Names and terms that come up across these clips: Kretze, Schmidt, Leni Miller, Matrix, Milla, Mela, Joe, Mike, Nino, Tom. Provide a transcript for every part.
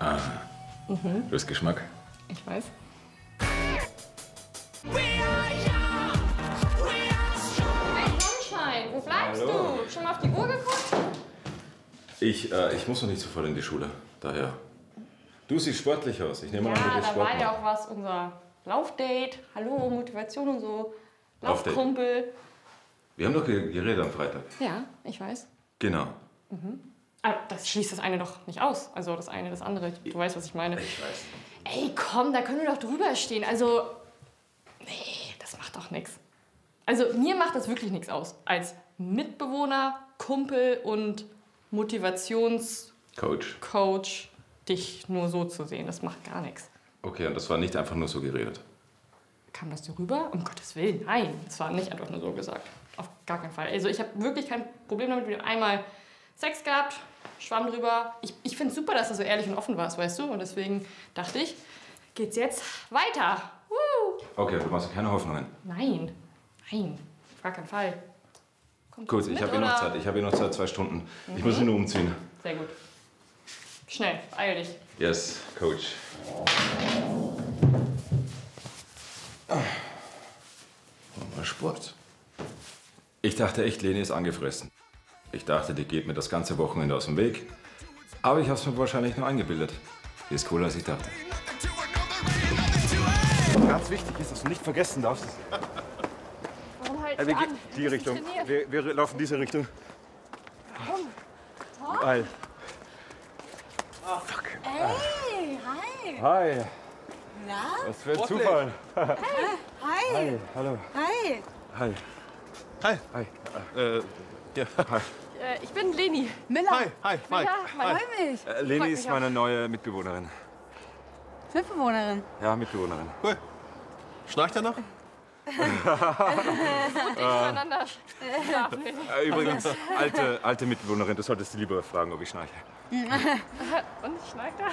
Ah. Mhm. Du hast Geschmack. Ich weiß. Sonnenschein, wo bleibst Hallo. Du? Schon mal auf die Uhr geguckt? Ich muss noch nicht sofort in die Schule, daher. Du siehst sportlich aus. Ich nehme an, du bist sportlich. Ja, da war ja auch was, unser Laufdate. Hallo, Motivation und so. Laufkumpel. Wir haben doch geredet am Freitag. Ja, ich weiß. Genau. Mhm. Aber das schließt das eine doch nicht aus. Also das eine, das andere. Du weißt, was ich meine. Ich weiß. Ey, komm, da können wir doch drüber stehen. Also, nee, das macht doch nichts. Also mir macht das wirklich nichts aus. Als Mitbewohner, Kumpel und Motivationscoach, dich nur so zu sehen, das macht gar nichts. Okay, und das war nicht einfach nur so geredet? Kam das dir rüber? Um Gottes Willen, nein. Das war nicht einfach nur so gesagt. Auf gar keinen Fall. Also ich habe wirklich kein Problem damit. Wir haben einmal Sex gehabt, schwamm drüber. Ich finde es super, dass du so ehrlich und offen warst, weißt du? Und deswegen dachte ich, geht's jetzt weiter. Okay, du machst dir keine Hoffnungen. Nein, nein, auf gar keinen Fall. Gut, ich habe hier noch Zeit. Ich habe hier noch Zeit, 2 Stunden. Mhm. Ich muss mich nur umziehen. Sehr gut. Schnell, eil dich. Yes, Coach. Mal Sport. Ich dachte echt, Leni ist angefressen. Ich dachte, die geht mir das ganze Wochenende aus dem Weg. Aber ich habe es mir wahrscheinlich nur eingebildet. Die ist cooler, als ich dachte. Ganz wichtig ist, dass du nicht vergessen darfst. Wir gehen die Richtung. Wir laufen diese Richtung. Warum? Tom? Weil. Oh, fuck. Ey, hi. Hi. Na? Das wird Zufall. Hi. Hi. Hi. Hallo. Hi. Hi. Hi. Hi. Ja. Hi. Ich bin Leni. Miller. Hi. Hi. Mike. Hi. Freue mich. Leni ist meine neue Mitbewohnerin. Mitbewohnerin? Ja, Mitbewohnerin. Cool. Schnarcht er noch? Übrigens, alte Mitbewohnerin, du solltest lieber fragen, ob ich schnarche. Und schnarcht er?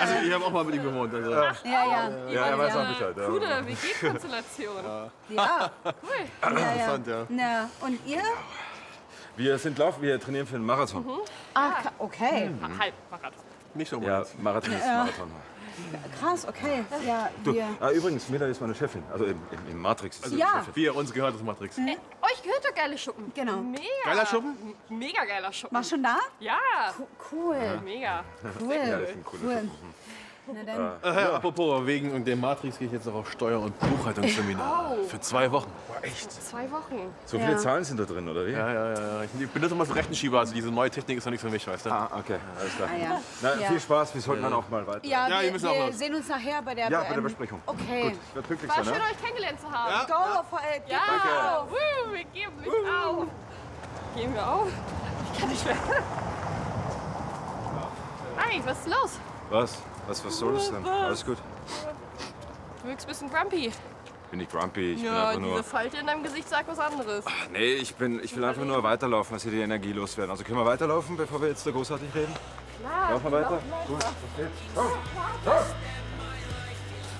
Also, ich habe auch mal mit ihm gewohnt. Also. Ach, ja, er weiß auch Bescheid. Ja. Coole WG-Konstellation. Ja, cool. Interessant, ja. Na, und ihr? Wir trainieren für einen Marathon. Mhm. Ah, okay. Mhm. Halbmarathon. Nicht so gut. Ja, Marathon ist Marathon. Krass, okay. Ja, übrigens, Mela ist meine Chefin. Also im Matrix. Also ja. Wie ihr uns gehört, das Matrix. Mhm. Euch gehört doch geiler Schuppen. Genau. Mega. Geiler Schuppen? Mega geiler Schuppen. Warst du schon da? Ja. Cool. Ja. Mega. Cool. Ja, das ist ein cooler Schuppen. Na dann. Ja, apropos, wegen dem Matrix gehe ich jetzt noch auf Steuer- und Buchhaltungsseminar. Oh. Für 2 Wochen. Boah, echt? Für 2 Wochen. So viele Zahlen sind da drin, oder wie? Ja. Ich benutze mal für Rechenschieber. Also diese neue Technik ist noch nichts für mich, weißt du? Ah, okay. Alles klar. Na, viel Spaß. Wir sollten dann auch mal weiter. Wir sehen uns nachher bei der Besprechung. Okay. Gut, ich werde glücklich sein. War schön, euch kennengelernt zu haben. Ja. Go for it. Wir geben nicht auf. Geben wir auf? Ich kann nicht mehr. Nein, was ist los? Was soll das denn? Alles gut. Du wirkst ein bisschen grumpy. Bin ich grumpy? Ich bin einfach nur... diese Falte in deinem Gesicht sagt was anderes. Ach, nee, ich will einfach nur weiterlaufen, dass hier die Energie loswerden. Also können wir weiterlaufen, bevor wir jetzt so großartig reden? Klar. Laufen wir weiter? Gut, okay.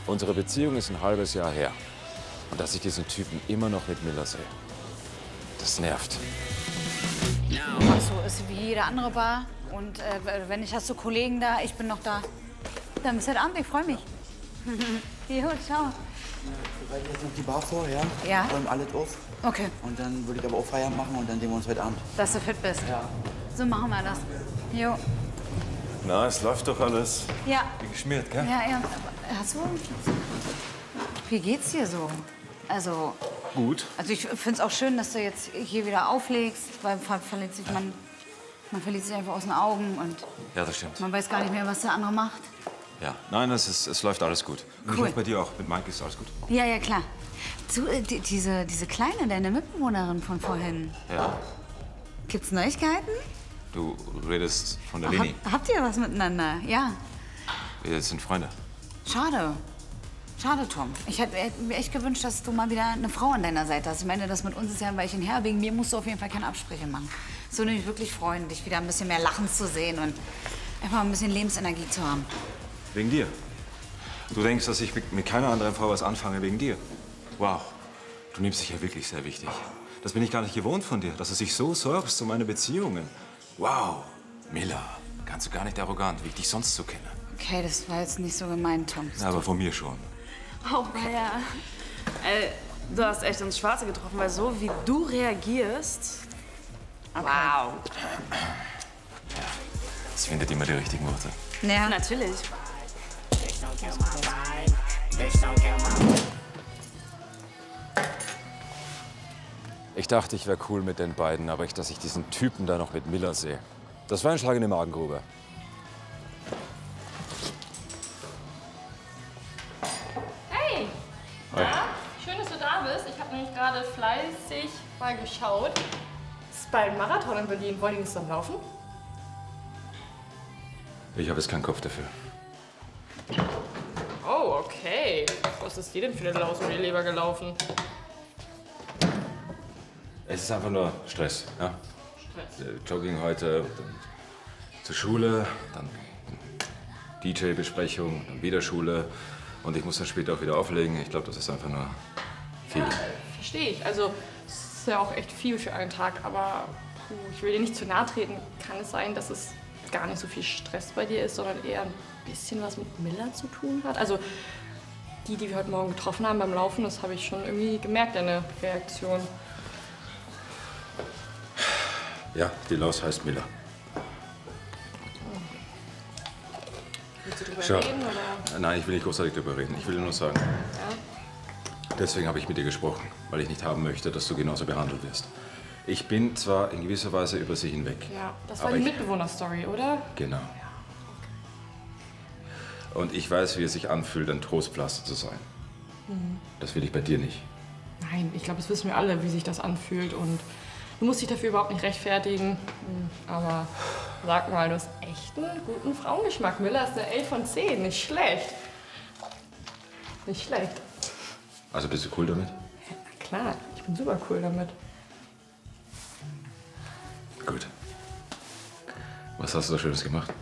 Unsere Beziehung ist ein halbes Jahr her. Und dass ich diesen Typen immer noch mit Miller sehe, das nervt. Ach so, ist wie jede andere Bar. Und wenn nicht, hast du Kollegen da, ich bin noch da. Dann bis heute Abend, ich freue mich. Jo, ciao. Wir bereiten jetzt noch die Bar vor, ja? Ja. Räumen alles auf. Okay. Und dann würde ich aber auch Feierabend machen und dann sehen wir uns heute Abend. Dass du fit bist. Ja. So machen wir das. Jo. Na, es läuft doch alles. Ja. Wie geschmiert, gell? Ja. Hast du... Wie geht's dir so? Also... Gut. Also ich finde es auch schön, dass du jetzt hier wieder auflegst, weil man verliert sich einfach aus den Augen und... Ja, das stimmt. Man weiß gar nicht mehr, was der andere macht. Ja, nein, es läuft alles gut. Cool. Ich hoffe, bei dir auch. Mit Mike ist alles gut. Ja, klar. Du, diese Kleine, deine Mitbewohnerin von vorhin. Ja. Gibt's Neuigkeiten? Du redest von der Leni. Habt ihr was miteinander? Ja. Wir sind Freunde. Schade. Schade, Tom. Ich hätte mir echt gewünscht, dass du mal wieder eine Frau an deiner Seite hast. Ich meine, das mit uns ist ja ein Weilchen her. Wegen mir musst du auf jeden Fall keine Absprüche machen. Es würde mich wirklich freuen, dich wieder ein bisschen mehr lachen zu sehen und einfach ein bisschen Lebensenergie zu haben. Wegen dir? Du denkst, dass ich mit keiner anderen Frau was anfange wegen dir? Wow, du nimmst dich ja wirklich sehr wichtig. Das bin ich gar nicht gewohnt von dir, dass du dich so sorgst um meine Beziehungen. Wow, Milla, Kannst du gar nicht arrogant, wie ich dich sonst so kenne. Okay, das war jetzt nicht so gemeint, Tom. Na, aber von mir schon. Oh, ja. Du hast echt ins Schwarze getroffen, weil so wie du reagierst... Okay. Wow. Ja, es findet immer die richtigen Worte. Ja, natürlich. Ich dachte, ich wäre cool mit den beiden, aber dass ich diesen Typen da noch mit Miller sehe. Das war ein Schlag in die Magengrube. Hey! Hi. Ja, schön, dass du da bist. Ich habe nämlich gerade fleißig mal geschaut. Es ist bald ein Marathon in Berlin. Wollen die nicht zusammen laufen? Ich habe jetzt keinen Kopf dafür. Oh, okay. Was ist dir denn für eine Laus in die Leber gelaufen? Es ist einfach nur Stress, ja? Stress. Jogging heute, dann zur Schule, dann DJ-Besprechung, dann wieder Schule. Und ich muss dann später auch wieder auflegen. Ich glaube, das ist einfach nur viel. Ja, verstehe ich. Also, es ist ja auch echt viel für einen Tag. Aber puh, ich will dir nicht zu nahe treten. Kann es sein, dass es gar nicht so viel Stress bei dir ist, sondern eher ein bisschen was mit Milla zu tun hat? Also, die wir heute Morgen getroffen haben beim Laufen, das habe ich schon irgendwie gemerkt, deine Reaktion. Ja, die Laus heißt Milla. Willst du darüber reden, oder? Nein, ich will nicht großartig darüber reden. Ich will nur sagen, ja? Deswegen habe ich mit dir gesprochen, weil ich nicht haben möchte, dass du genauso behandelt wirst. Ich bin zwar in gewisser Weise über sie hinweg. Ja, das war die Mitbewohner-Story, oder? Genau. Ja, okay. Und ich weiß, wie es sich anfühlt, ein Trostpflaster zu sein. Mhm. Das will ich bei dir nicht. Nein, ich glaube, das wissen wir alle, wie sich das anfühlt. Und du musst dich dafür überhaupt nicht rechtfertigen, aber sag mal, du hast echt einen guten Frauengeschmack. Miller ist eine 11 von 10, nicht schlecht. Nicht schlecht. Also bist du cool damit? Ja, na klar, ich bin super cool damit. Gut. Was hast du da Schönes gemacht?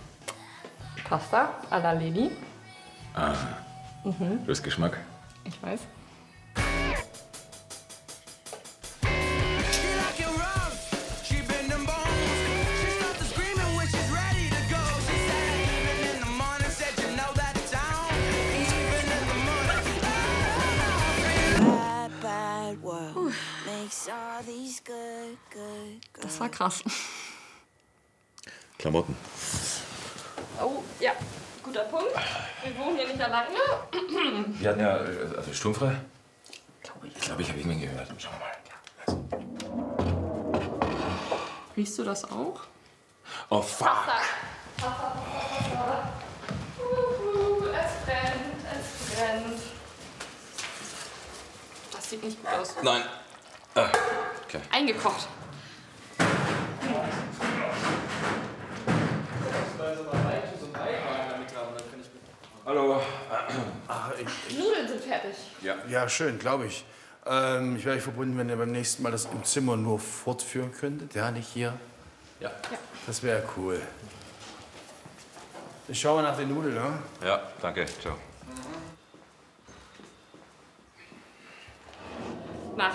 Pasta à la Leni. Ah, mhm. Du hast Geschmack. Ich weiß. Das war krass. Klamotten. Oh, ja. Guter Punkt. Wir wohnen hier nicht alleine. Wir hatten ja also sturmfrei. Ich glaube, ich habe irgendwen gehört. Schauen wir mal. Also. Riechst du das auch? Oh, fuck! Es brennt, es brennt. Das sieht nicht gut aus. Nein. Okay. Eingekocht. Hallo. Nudeln sind fertig. Ja, ja, schön, glaube ich. Ich wäre euch verbunden, wenn ihr beim nächsten Mal das im Zimmer nur fortführen könntet. Ja, nicht hier. Ja. Das wäre cool. Ich schaue mal nach den Nudeln, ne? Ja, danke. Ciao. Na,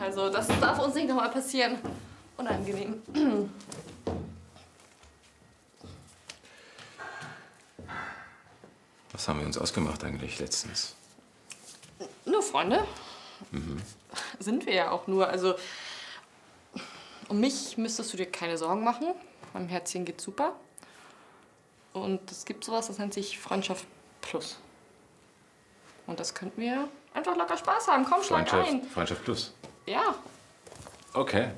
also das darf uns nicht nochmal passieren. Unangenehm. Was haben wir uns ausgemacht eigentlich letztens? Nur Freunde. Mhm. Sind wir ja auch nur. Also, um mich müsstest du dir keine Sorgen machen. Meinem Herzchen geht's super. Und es gibt sowas, das nennt sich Freundschaft Plus. Und das könnten wir einfach locker Spaß haben. Komm, schlag ein. Freundschaft Plus? Ja. Okay.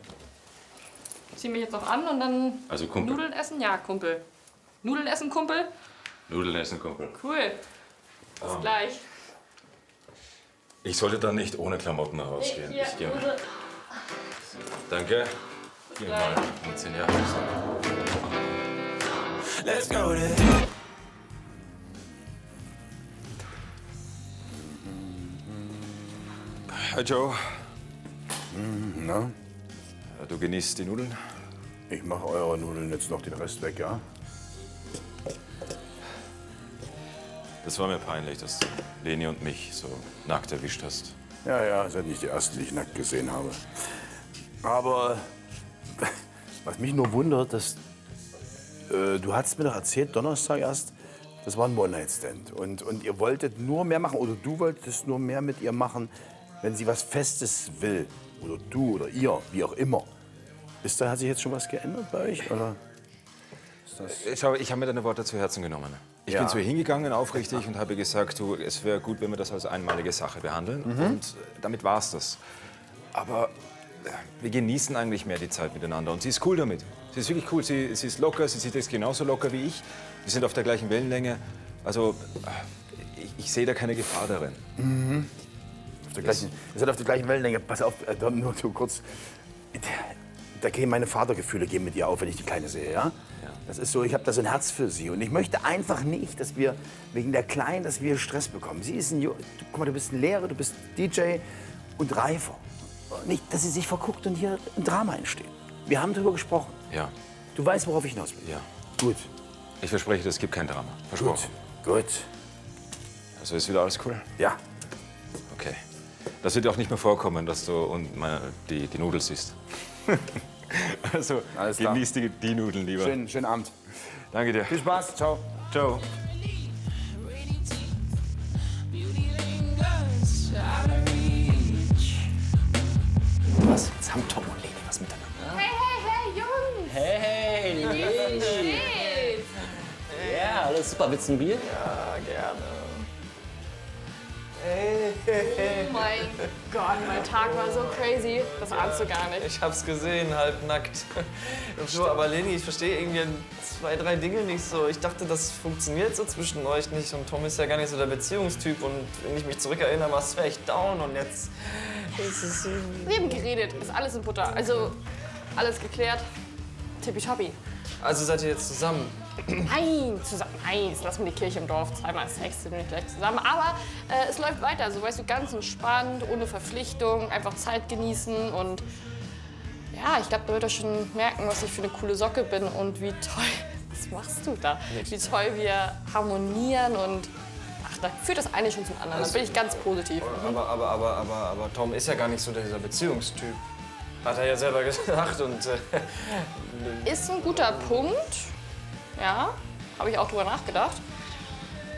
Zieh mich jetzt noch an und dann also Kumpel. Nudeln essen? Ja, Kumpel. Nudeln essen, Kumpel? Nudeln essen, Kumpel. Cool. Bis gleich. Ich sollte da nicht ohne Klamotten rausgehen. Ich gehe mal. Danke. Geh mal. 15 Jahre. Let's go. Hi Joe. Na? Du genießt die Nudeln? Ich mache eure Nudeln jetzt noch den Rest weg, ja? Das war mir peinlich, dass du Leni und mich so nackt erwischt hast. Ja, ja, seid nicht die Ersten, die ich nackt gesehen habe. Aber was mich nur wundert, dass du hast mir doch erzählt, Donnerstag erst, das war ein One-Night-Stand. Und ihr wolltet nur mehr machen, oder du wolltest nur mehr mit ihr machen, wenn sie was Festes will. Oder du oder ihr, wie auch immer. Ist da, hat sich jetzt schon was geändert bei euch? Oder? Schau, ich habe mir deine Worte zu Herzen genommen. Ich bin zu ihr hingegangen, aufrichtig, und habe gesagt, du, es wäre gut, wenn wir das als einmalige Sache behandeln. Mhm. Und damit war es das. Aber wir genießen eigentlich mehr die Zeit miteinander. Und sie ist cool damit. Sie ist wirklich cool, sie ist locker, sie sieht das genauso locker wie ich. Wir sind auf der gleichen Wellenlänge. Also, ich sehe da keine Gefahr darin. Mhm. Wir sind auf der gleichen Wellenlänge. Pass auf, nur zu kurz. Da gehen meine Vatergefühle mit ihr auf, wenn ich die Kleine sehe, ja? Das ist so, ich habe da so ein Herz für sie. Und ich möchte einfach nicht, dass wir wegen der Kleinen, dass wir Stress bekommen. Sie ist ein, guck mal, du bist ein Lehrer, du bist DJ und reifer. Nicht, dass sie sich verguckt und hier ein Drama entsteht. Wir haben darüber gesprochen. Ja. Du weißt, worauf ich hinaus will. Ja. Gut. Ich verspreche dir, es gibt kein Drama. Versprochen. Gut. Gut. Also ist wieder alles cool? Ja. Okay. Das wird auch nicht mehr vorkommen, dass du und die Nudel siehst. Also, genieß die Nudeln lieber. Schönen Abend. Danke dir. Viel Spaß. Ciao. Ciao. Was? Jetzt haben Tom und Leni was miteinander. Hey, hey, hey, Jungs. Hey, hey, Leni. Ja, alles super. Willst du ein Bier? Ja, gerne. Hey, hey, hey. Oh mein Gott, mein Tag war so crazy, das ahnst du gar nicht. Ich hab's gesehen, halbnackt. Aber Leni, ich verstehe irgendwie zwei, drei Dinge nicht so. Ich dachte, das funktioniert so zwischen euch nicht. Und Tom ist ja gar nicht so der Beziehungstyp. Und wenn ich mich zurückerinnere, war es vielleicht down. Und jetzt ist es so. Wir haben geredet, ist alles in Butter. Also alles geklärt, tippitoppi. Also seid ihr jetzt zusammen? Nein, zusammen. Nein, lass mir die Kirche im Dorf. Zweimal Sex sind wir gleich zusammen. Aber es läuft weiter. Also, weißt du, ganz entspannt, ohne Verpflichtung, einfach Zeit genießen. Und ja, ich glaube, da wird er schon merken, was ich für eine coole Socke bin und wie toll. Was machst du da? Wie toll wir harmonieren und. Ach, da führt das eine schon zum anderen. Da bin ich ganz positiv. Aber Tom ist ja gar nicht so dieser Beziehungstyp. Hat er ja selber gesagt und. Ist ein guter Punkt. Ja, habe ich auch drüber nachgedacht.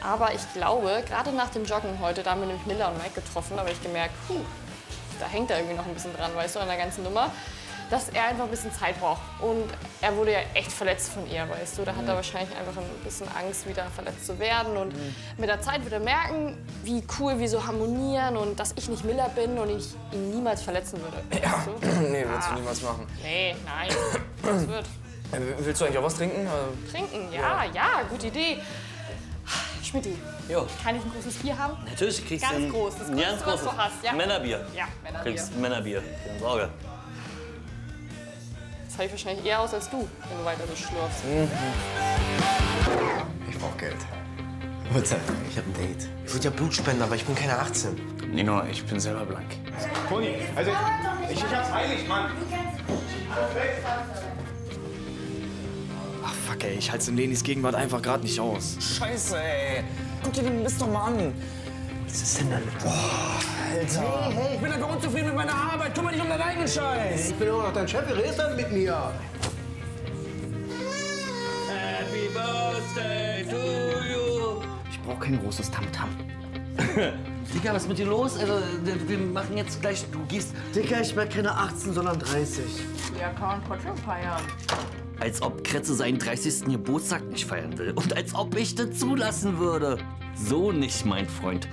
Aber ich glaube, gerade nach dem Joggen heute, da haben wir nämlich Milla und Mike getroffen, da habe ich gemerkt, da hängt er irgendwie noch ein bisschen dran, weißt du, an der ganzen Nummer, dass er einfach ein bisschen Zeit braucht. Und er wurde ja echt verletzt von ihr, weißt du. Da hat er wahrscheinlich einfach ein bisschen Angst, wieder verletzt zu werden. Und mit der Zeit wird er merken, wie cool wir so harmonieren und dass ich nicht Miller bin und ich ihn niemals verletzen würde. Weißt du? Ja. Nee, würdest du niemals machen. Nee, nein. Das wird. Willst du eigentlich auch was trinken? Trinken? Ja, ja, gute Idee. Schmidti, kann ich ein großes Bier haben? Natürlich kriegst du ein großes, was du hast. Ja? Männerbier. Ja, Männerbier. Kriegst Männerbier, keine Sorge. Das halte ich wahrscheinlich eher aus als du, wenn du weiter so schlürfst. Mhm. Ich brauch Geld. Uhrzeit. Ich hab ein Date. Ich würde ja Blut spenden, aber ich bin keine 18. Nino, ich bin selber blank. Toni, also ich hab's heilig, Mann. Ach, fuck, ey. Ich halte es in Lenis Gegenwart einfach gerade nicht aus. Scheiße, ey. Guck dir den Mist doch mal an. Was ist denn da los? Boah, Alter. Hey, hey. Ich bin einfach unzufrieden mit meiner Arbeit. Tu mal nicht um deinen eigenen Scheiß. Ich bin immer noch dein Chef. Redest dann mit mir. Happy Birthday to you. Ich brauche kein großes Tamtam. Digga, was ist mit dir los? Also, wir machen jetzt gleich. Du gehst. Digga, ich werde keine 18, sondern 30. Ja, kann man trotzdem feiern. Als ob Kretze seinen 30. Geburtstag nicht feiern will. Und als ob ich das zulassen würde. So nicht, mein Freund.